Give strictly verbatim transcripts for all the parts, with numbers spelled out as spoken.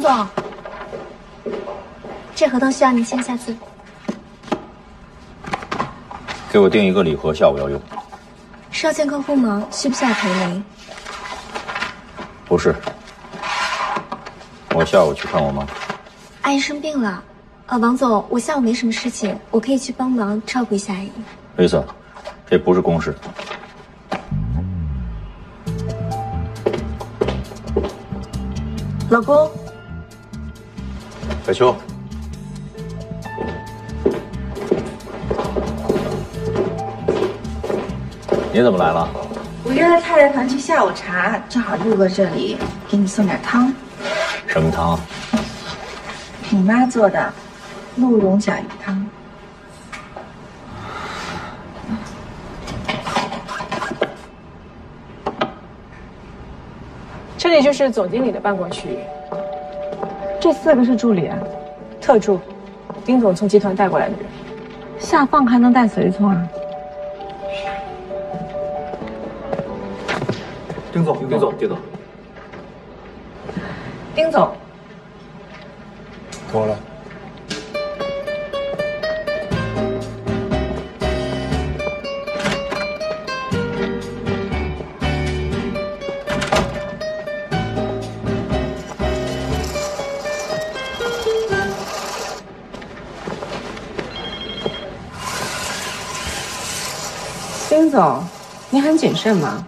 王总，这合同需要您签下字。给我订一个礼盒，下午要用。少见客户忙，需不需要陪您？不是，我下午去看我妈。阿姨生病了，呃，王总，我下午没什么事情，我可以去帮忙照顾一下阿姨。Lisa， 这不是公事。 老公，海秋，你怎么来了？我约了太太团去下午茶，正好路过这里，给你送点汤。什么汤？你妈做的鹿茸甲鱼汤。这里就是总经理的办公区域，这四个是助理啊，特助，丁总从集团带过来的人，下放还能带随从啊？丁总，丁总，丁总，丁总，怎么了？丁总，你很谨慎吗？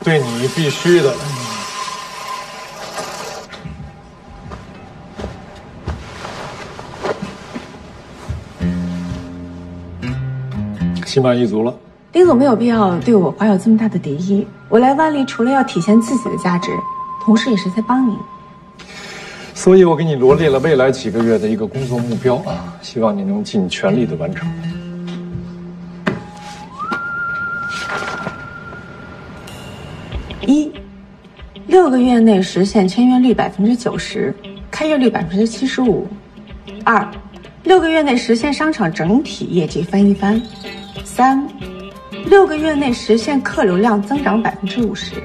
对你必须的。心满意足了。丁总没有必要对我怀有这么大的敌意。我来湾里除了要体现自己的价值，同时也是在帮你。所以我给你罗列了未来几个月的一个工作目标啊，希望你能尽全力的完成。 一，六个月内实现签约率百分之九十，开业率百分之七十五。二，六个月内实现商场整体业绩翻一番。三，六个月内实现客流量增长百分之五十。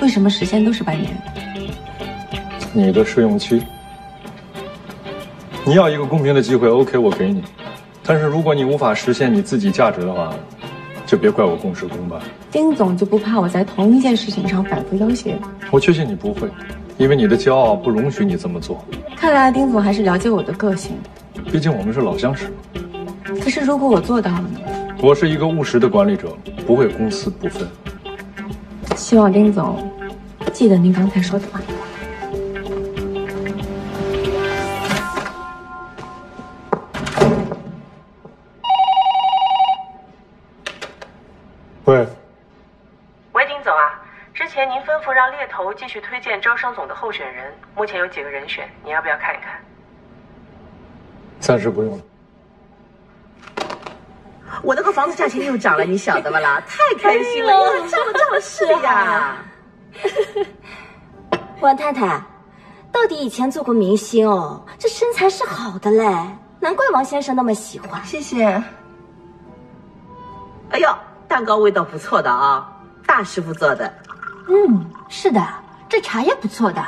为什么实现都是半年？你的试用期，你要一个公平的机会 ，OK， 我给你。但是如果你无法实现你自己价值的话， 就别怪我公事公办。丁总就不怕我在同一件事情上反复要挟？我确信你不会，因为你的骄傲不容许你这么做。看来丁总还是了解我的个性，毕竟我们是老相识。可是如果我做到了呢？我是一个务实的管理者，不会公私不分。希望丁总记得您刚才说的话。喂，喂，丁总啊，之前您吩咐让猎头继续推荐招商总的候选人，目前有几个人选，你要不要看一看？暂时不用了。我那个房子价钱又涨了，你晓得不啦？太开心了，哎、这么这么是呀。王太太，到底以前做过明星哦，这身材是好的嘞，难怪王先生那么喜欢。谢谢。哎呦。 蛋糕味道不错的啊，大师傅做的。嗯，是的，这茶也不错的，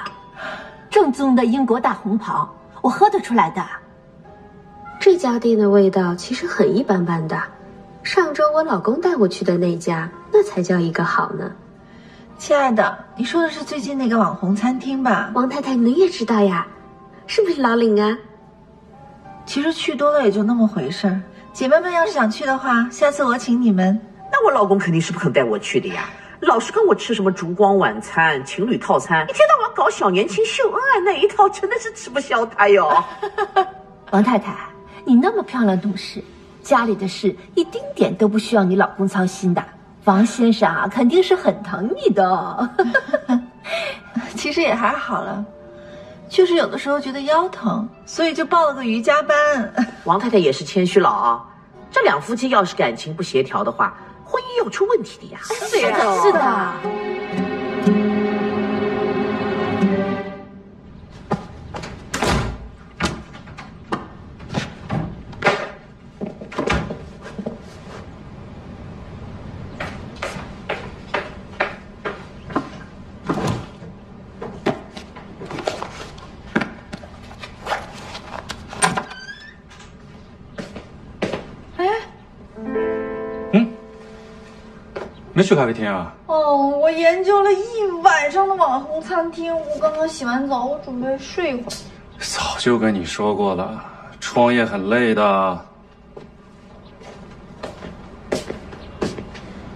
正宗的英国大红袍，我喝得出来的。这家店的味道其实很一般般的，上周我老公带我去的那家，那才叫一个好呢。亲爱的，你说的是最近那个网红餐厅吧？王太太，你也知道呀，是不是老领啊？其实去多了也就那么回事儿。姐妹们要是想去的话，下次我请你们。 那我老公肯定是不肯带我去的呀，老是跟我吃什么烛光晚餐、情侣套餐，一天到晚搞小年轻秀恩爱那一套，真的是吃不消他哟。王太太，你那么漂亮懂事，家里的事一丁点都不需要你老公操心的。王先生啊，肯定是很疼你的、哦。其实也还好了，就是有的时候觉得腰疼，所以就报了个瑜伽班。王太太也是谦虚了啊，这两夫妻要是感情不协调的话。 婚姻要出问题的呀！是的，是的。没去咖啡厅啊？哦，我研究了一晚上的网红餐厅。我刚刚洗完澡，我准备睡一会儿。早就跟你说过了，创业很累的。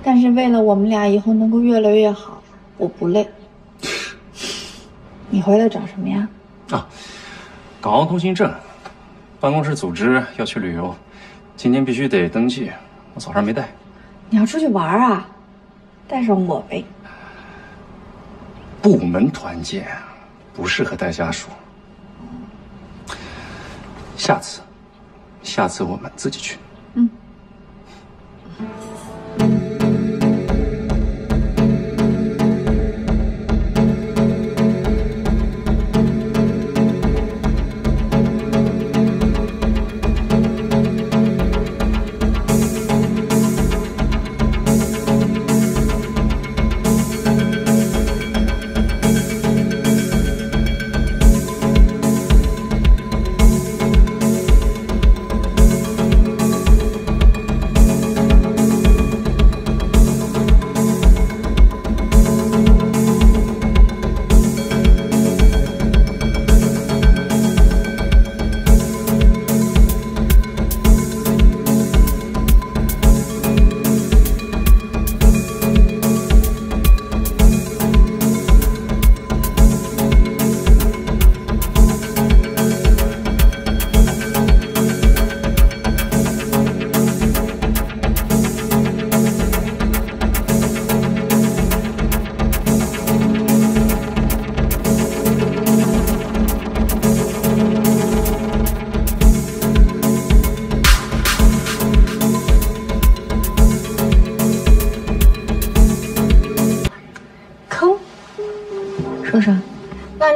但是为了我们俩以后能够越来越好，我不累。你回来找什么呀？啊，港澳通行证，办公室组织要去旅游，今天必须得登记，我早上没带。 你要出去玩啊？带上我呗。部门团建不适合带家属。下次，下次我们自己去。嗯。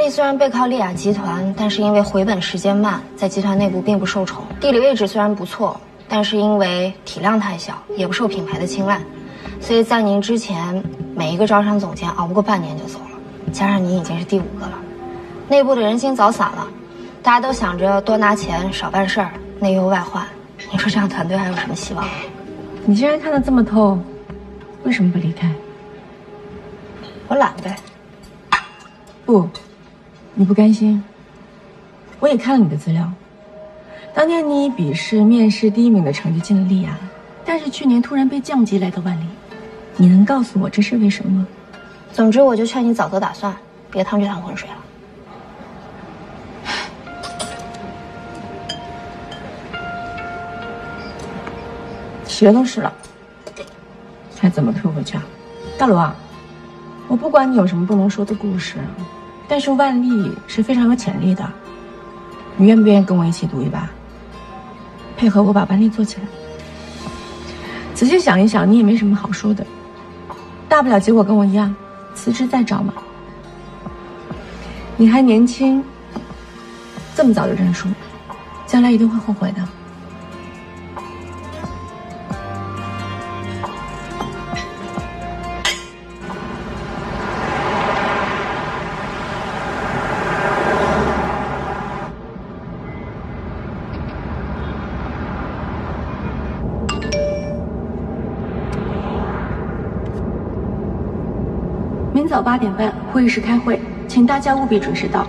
虽然背靠丽雅集团，但是因为回本时间慢，在集团内部并不受宠。地理位置虽然不错，但是因为体量太小，也不受品牌的青睐，所以在您之前，每一个招商总监熬不过半年就走了，加上您已经是第五个了。内部的人心早散了，大家都想着多拿钱少办事儿，内忧外患。你说这样团队还有什么希望？你既然看得这么透，为什么不离开？我懒呗。不。 你不甘心？我也看了你的资料，当年你以笔试面试第一名的成绩进了丽雅，但是去年突然被降级来到万里，你能告诉我这是为什么吗？总之，我就劝你早做打算，别趟这趟浑水了。鞋都湿了，还怎么退回去啊？大罗啊，我不管你有什么不能说的故事。 但是万丽是非常有潜力的，你愿不愿意跟我一起赌一把？配合我把万丽做起来。仔细想一想，你也没什么好说的，大不了结果跟我一样，辞职再找嘛。你还年轻，这么早就认输，将来一定会后悔的。明早八点半，会议室开会，请大家务必准时到。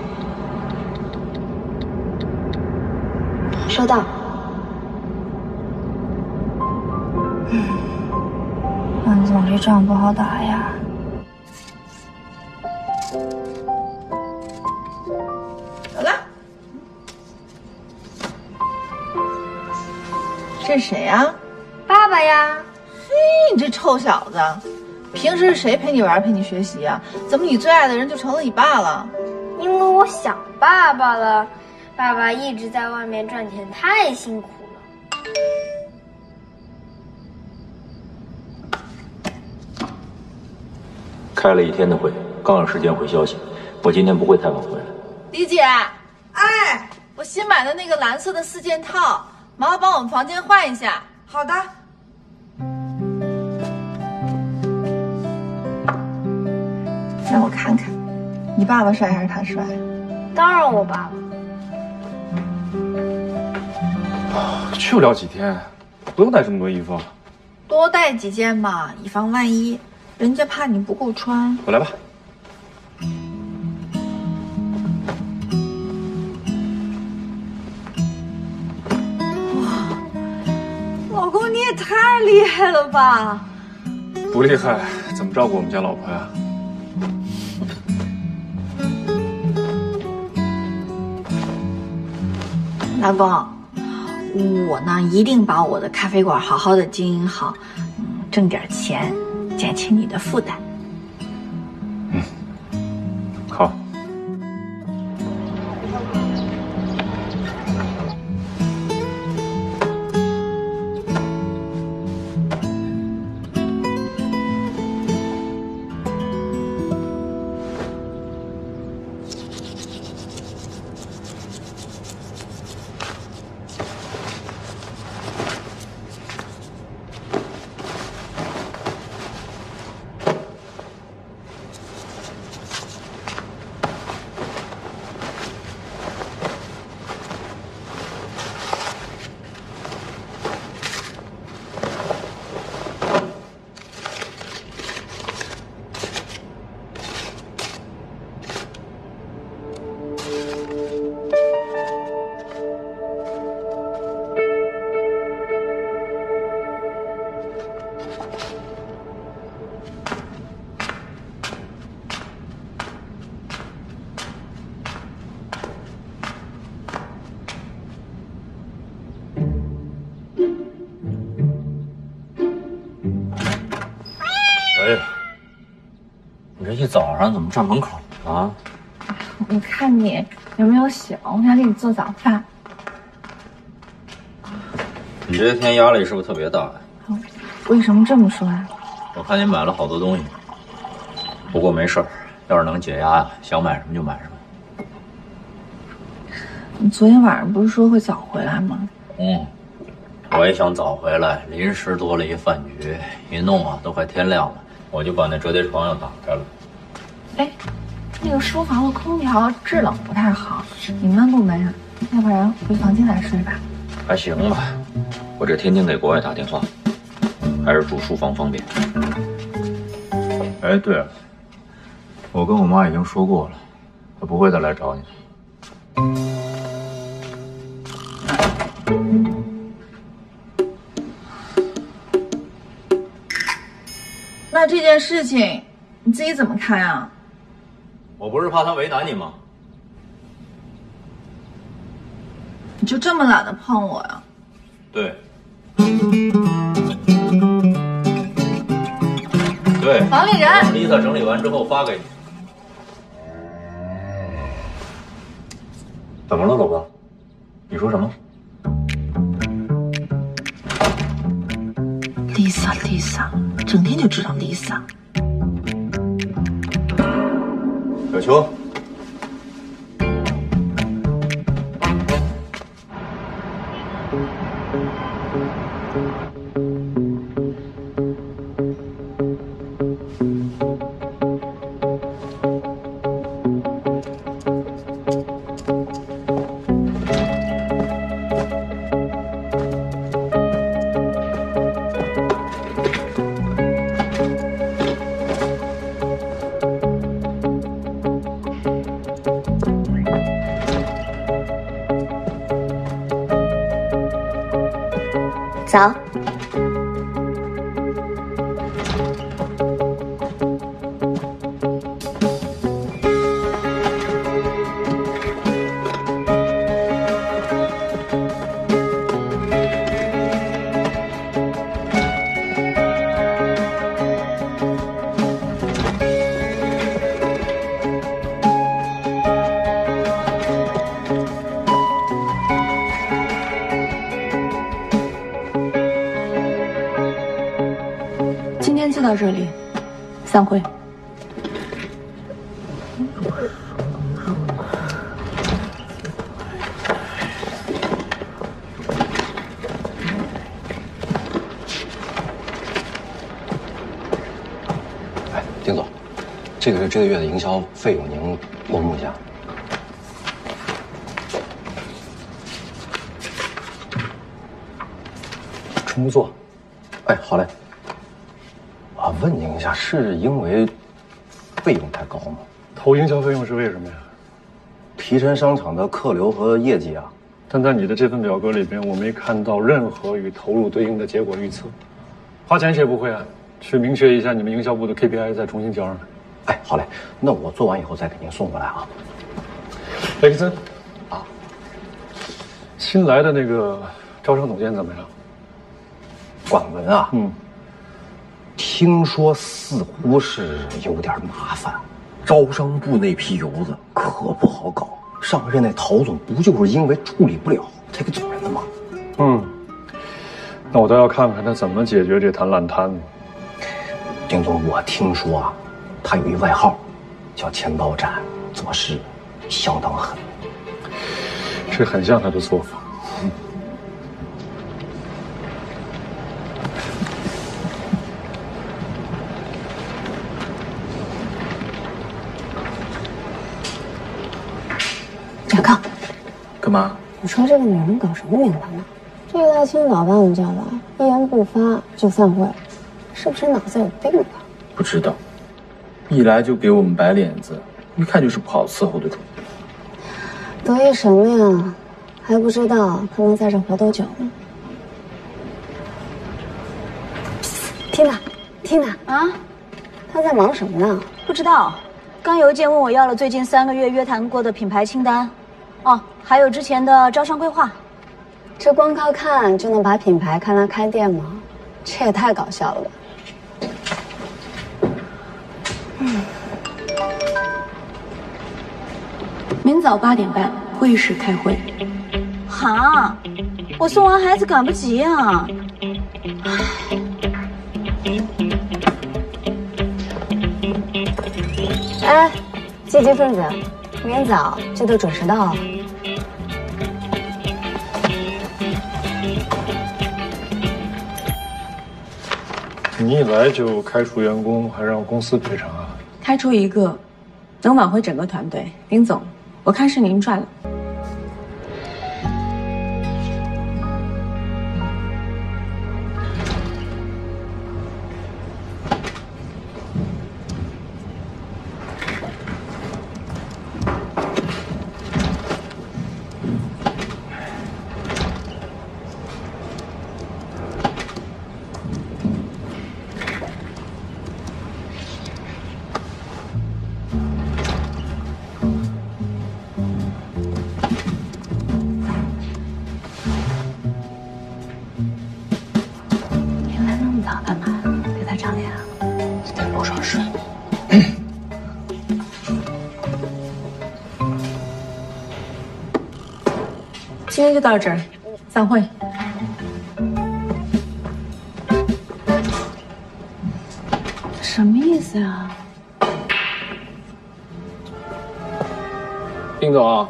收到。嗯，万总这仗不好打呀。走了。这是谁呀？爸爸呀。嘿，你这臭小子！ 平时是谁陪你玩陪你学习啊？怎么你最爱的人就成了你爸了？因为我想爸爸了，爸爸一直在外面赚钱，太辛苦了。开了一天的会，刚有时间回消息，我今天不会太晚回来。李姐，哎，我新买的那个蓝色的四件套，麻烦帮我们房间换一下。好的。 让我看看，你爸爸帅还是他帅？当然我爸爸。去不了几天，不用带这么多衣服。多带几件嘛，以防万一。人家怕你不够穿。我来吧。哇，老公你也太厉害了吧！不厉害，怎么照顾我们家老婆呀？ 老公，我呢一定把我的咖啡馆好好的经营好，嗯，挣点钱，减轻你的负担。嗯，好。早上怎么站门口啊？我看你有没有醒，我想给你做早饭。你这天压力是不是特别大呀、啊？为什么这么说呀、啊？我看你买了好多东西，不过没事儿，要是能解压呀，想买什么就买什么。你昨天晚上不是说会早回来吗？嗯，我也想早回来，临时多了一饭局，一弄啊都快天亮了，我就把那折叠床又打开了。 哎，那个书房的空调制冷不太好，你们温度没啊？要不然回房间来睡吧。还行吧，我这天天给国外打电话，还是住书房方便。哎，对了，我跟我妈已经说过了，她不会再来找你。那这件事情你自己怎么看啊？ 我不是怕他为难你吗？你就这么懒得碰我呀？对，对。房里人，让 Lisa 整理完之后发给你。怎么了，老婆？你说什么 ？Lisa Lisa， 整天就知道 Lisa。 小秋，早。到这里，散会。哎，丁总，这个是这个月的营销费用，您公布一下。 重做。哎，好嘞。啊，问您一下，是因为费用太高吗？投营销费用是为什么呀？提升商场的客流和业绩啊。但在你的这份表格里边，我没看到任何与投入对应的结果预测。花钱谁不会啊？去明确一下你们营销部的 K P I， 再重新交上来。哎，好嘞，那我做完以后再给您送过来啊。雷克森，啊，新来的那个招商总监怎么样？管文啊，嗯，听说似乎是有点麻烦，招商部那批油子可不好搞。上任那陶总不就是因为处理不了这个总人的吗？嗯，那我倒要看看他怎么解决这摊烂摊子。丁总，我听说啊，他有一外号，叫钱包斩，做事相当狠。这很像他的做法。嗯、贾康，干嘛？你说这个女人搞什么名堂呢？这个大清早把我们叫来，一言不发就散会，是不是脑子有病吧？不知道，一来就给我们摆脸子。一看就是不好伺候的主意，得意什么呀？还不知道他能在这活多久呢。Tina，Tina啊，他在忙什么呢？不知道，刚邮件问我要了最近三个月约谈过的品牌清单，哦，还有之前的招商规划。这光靠看就能把品牌看来开店吗？这也太搞笑了吧！嗯。 明早八点半，会议室开会。哈，我送完孩子赶不及啊！哎，积极分子，明早这都准时到了。你一来就开除员工，还让公司赔偿啊？开除一个，能挽回整个团队，丁总。 我看是您赚了。今天就到这儿，散会。什么意思呀、啊？丁总，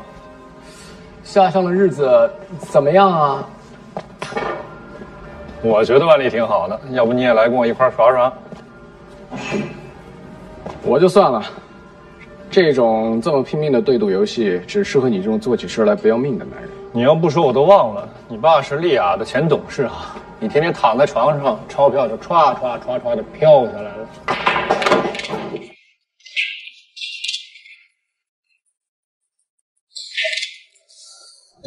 下乡的日子怎么样啊？我觉得万里挺好的，要不你也来跟我一块耍耍？我就算了，这种这么拼命的对赌游戏，只适合你这种做起事来不要命的男人。 你要不说我都忘了，你爸是丽雅的前董事啊！你天天躺在床上，钞票就唰唰唰唰就飘下来了。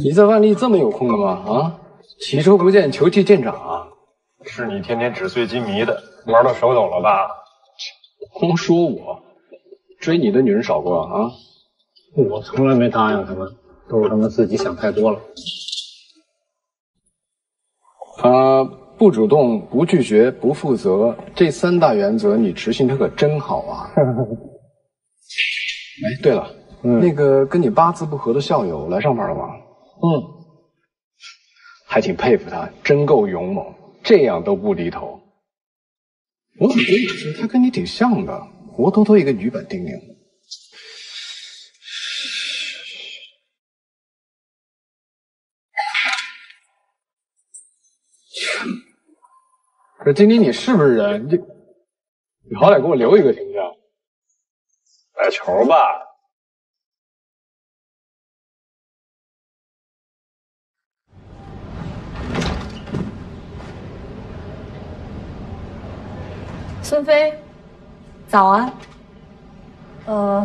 你在万历这么有空的吗？啊，几周不见，球技见长啊！是你天天纸醉金迷的，玩到手抖了吧？光说我追你的女人少过啊？我从来没答应他们。 都是他们自己想太多了。啊，不主动、不拒绝、不负责，这三大原则你执行的可真好啊！哎，对了，嗯、那个跟你八字不合的校友来上班了吗？嗯，还挺佩服他，真够勇猛，这样都不低头。我怎么觉得他跟你挺像的，活脱脱一个女版丁宁。 不是丁丁，你是不是人？你你好歹给我留一个形象。摆球吧。孙飞，早安。呃，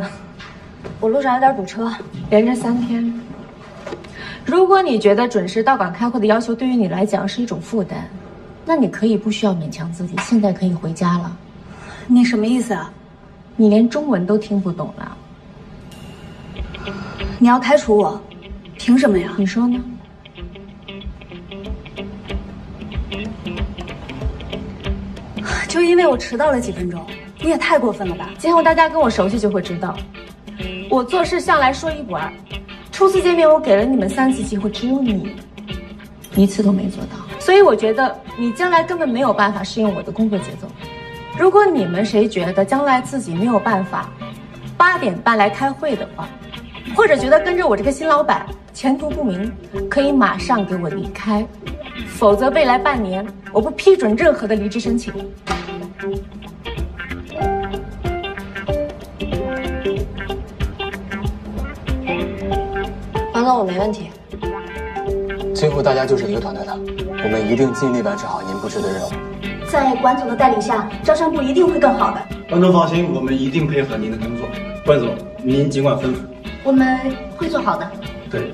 我路上有点堵车，连着三天。如果你觉得准时到岗开会的要求对于你来讲是一种负担，那你可以不需要勉强自己，现在可以回家了。你什么意思啊？你连中文都听不懂了？你要开除我？凭什么呀？你说呢？ 就因为我迟到了几分钟，你也太过分了吧！今后大家跟我熟悉就会知道，我做事向来说一不二。初次见面我给了你们三次机会，只有你一次都没做到，所以我觉得你将来根本没有办法适应我的工作节奏。如果你们谁觉得将来自己没有办法八点半来开会的话，或者觉得跟着我这个新老板前途不明，可以马上给我离开，否则未来半年我不批准任何的离职申请。 完了，我没问题。今后大家就是一个团队了，我们一定尽力完成好您布置的任务。在管总的带领下，招商部一定会更好的。管总放心，我们一定配合您的工作。管总，您尽管吩咐。我们会做好的。对。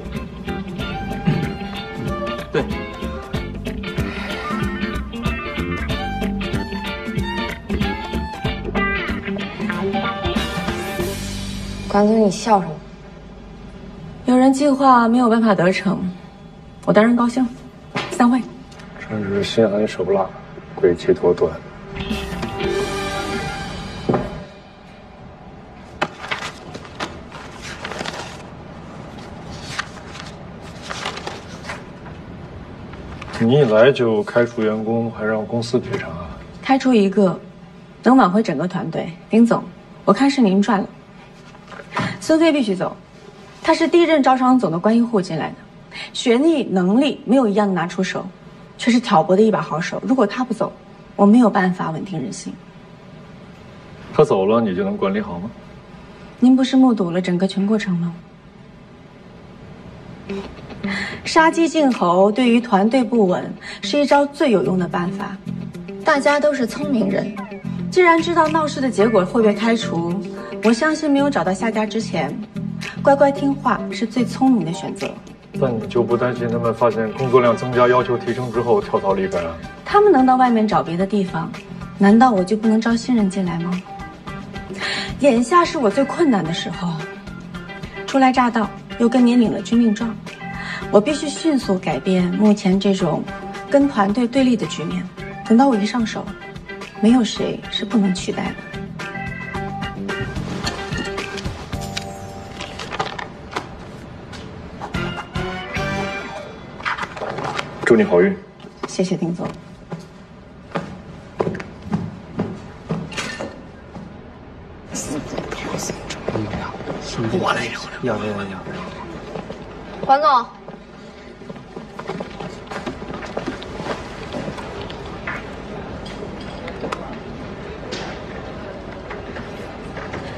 对。 管总，你笑什么？有人计划没有办法得逞，我当然高兴。散会。真是心狠手辣，诡计多端。你一来就开除员工，还让公司赔偿啊？开除一个，能挽回整个团队。丁总，我看是您赚了。 孙飞必须走，他是第一任招商总的关系户进来的，学历能力没有一样拿出手，却是挑拨的一把好手。如果他不走，我没有办法稳定人心。他走了，你就能管理好吗？您不是目睹了整个全过程吗？杀鸡儆猴对于团队不稳是一招最有用的办法。大家都是聪明人，既然知道闹事的结果会被开除。 我相信没有找到下家之前，乖乖听话是最聪明的选择。但你就不担心他们发现工作量增加、要求提升之后跳槽离开啊？他们能到外面找别的地方，难道我就不能招新人进来吗？眼下是我最困难的时候，初来乍到又跟您领了军令状，我必须迅速改变目前这种跟团队对立的局面。等到我一上手，没有谁是不能取代的。 祝你好运，谢谢丁总。我来一会儿，要不要要不要？管总，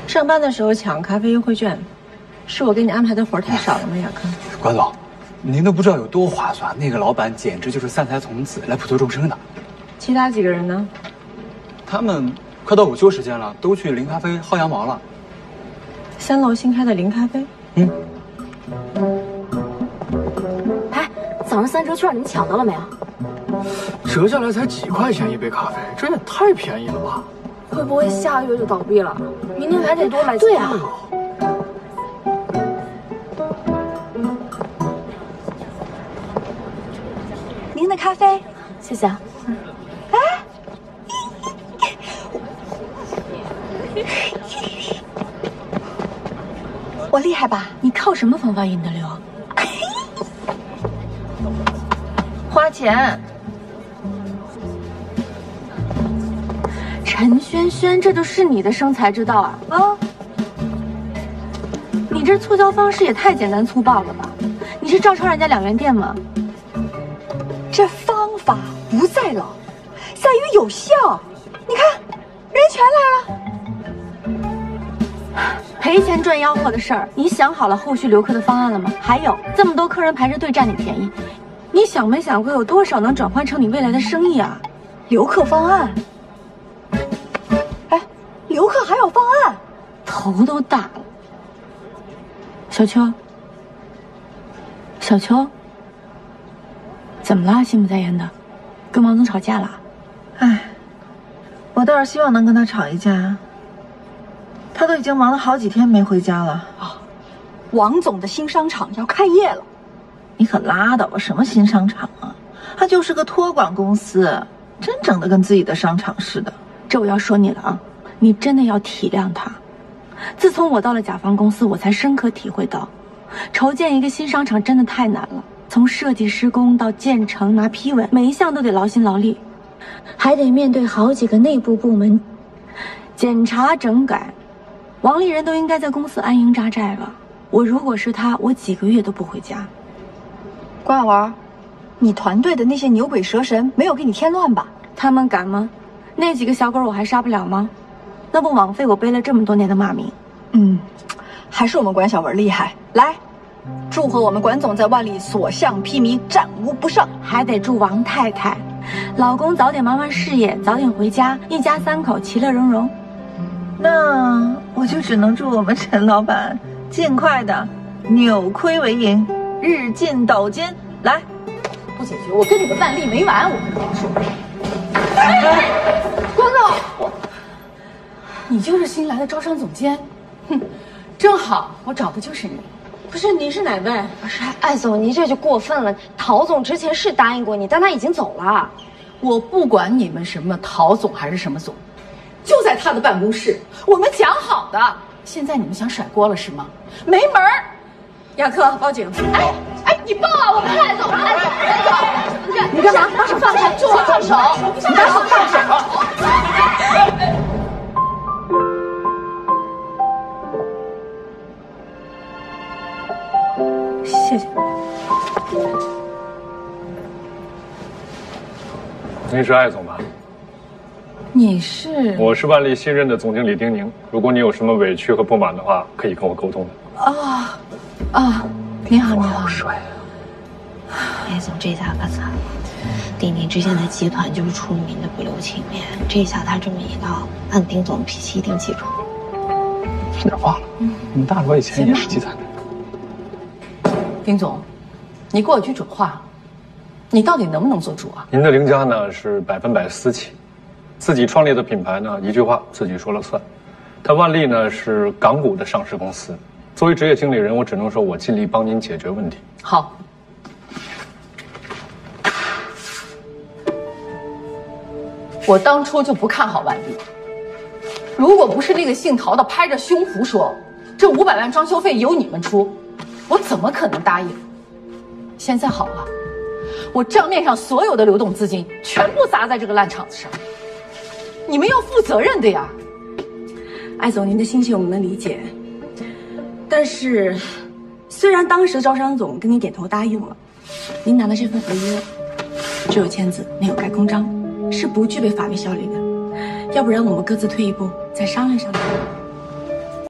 上班的时候抢咖啡优惠券，是我给你安排的活太少了吗？雅克，管总。 您都不知道有多划算，那个老板简直就是散财童子，来普度众生的。其他几个人呢？他们快到午休时间了，都去零咖啡薅羊毛了。三楼新开的零咖啡。嗯。哎，早上三折券你们抢到了没有？折下来才几块钱一杯咖啡，这也太便宜了吧？会不会下个月就倒闭了？明天还得多买几杯。对啊。 您的咖啡，谢谢啊。哎，我厉害吧？你靠什么方法引的流？花钱。陈轩轩，这就是你的生财之道啊！啊，你这促销方式也太简单粗暴了吧？你是照抄人家两元店吗？ 这方法不在老，在于有效。你看，人全来了，赔钱赚吆喝的事儿，你想好了后续留客的方案了吗？还有这么多客人排着队占你便宜，你想没想过有多少能转换成你未来的生意啊？留客方案，游客还有方案，头都大了。小秋，小秋，怎么啦？心不在焉的，跟王总吵架了？哎，我倒是希望能跟他吵一架。他都已经忙了好几天没回家了。哦，王总的新商场要开业了。你可拉倒吧，什么新商场啊？他就是个托管公司，真整的跟自己的商场似的。 这我要说你了啊，你真的要体谅他。自从我到了甲方公司，我才深刻体会到，筹建一个新商场真的太难了。从设计施工到建成拿批文，每一项都得劳心劳力，还得面对好几个内部部门检查整改。王丽人都应该在公司安营扎寨了。我如果是他，我几个月都不回家。关小文，你团队的那些牛鬼蛇神没有给你添乱吧？他们敢吗？ 那几个小狗我还杀不了吗？那不枉费我背了这么多年的骂名。嗯，还是我们管小文厉害。来，祝贺我们管总在万里所向披靡，战无不胜。还得祝王太太，老公早点忙完事业，早点回家，一家三口其乐融融。那我就只能祝我们陈老板尽快的扭亏为盈，日进斗金。来，不解决我跟你们万历没完，我跟你说。 哎，关总，我，你就是新来的招商总监，哼，正好我找的就是你。不是，你是哪位？不是，艾总，你这就过分了。陶总之前是答应过你，但他已经走了。我不管你们什么陶总还是什么总，就在他的办公室，我们讲好的。现在你们想甩锅了是吗？没门儿！亚克，报警！哎哎，你报啊！我们艾总，艾总，艾总。 你干嘛？把手放开！住啊！放手！你把手放开！谢谢。你是艾总吧？你是？我是万丽新任的总经理丁宁。如果你有什么委屈和不满的话，可以跟我沟通的。啊啊！你好，你好。帅。 艾总，这下可惨了！丁宁之前在集团就是出名的不留情面，这下他这么一闹，按丁总脾气一定记住。差点忘了，嗯、你们大罗以前也是集团的。丁总，你给我句准话，你到底能不能做主啊？您的凌家呢是百分百私企，自己创立的品牌呢，一句话自己说了算。他万丽呢是港股的上市公司，作为职业经理人，我只能说我尽力帮您解决问题。好。 我当初就不看好万丽，如果不是那个姓陶的拍着胸脯说这五百万装修费由你们出，我怎么可能答应？现在好了，我账面上所有的流动资金全部砸在这个烂场子上，你们要负责任的呀。艾总，您的心情我们能理解，但是虽然当时招商总跟你点头答应了，您拿的这份合约只有签字，没有盖公章。 是不具备法律效力的，要不然我们各自退一步，再商量商量。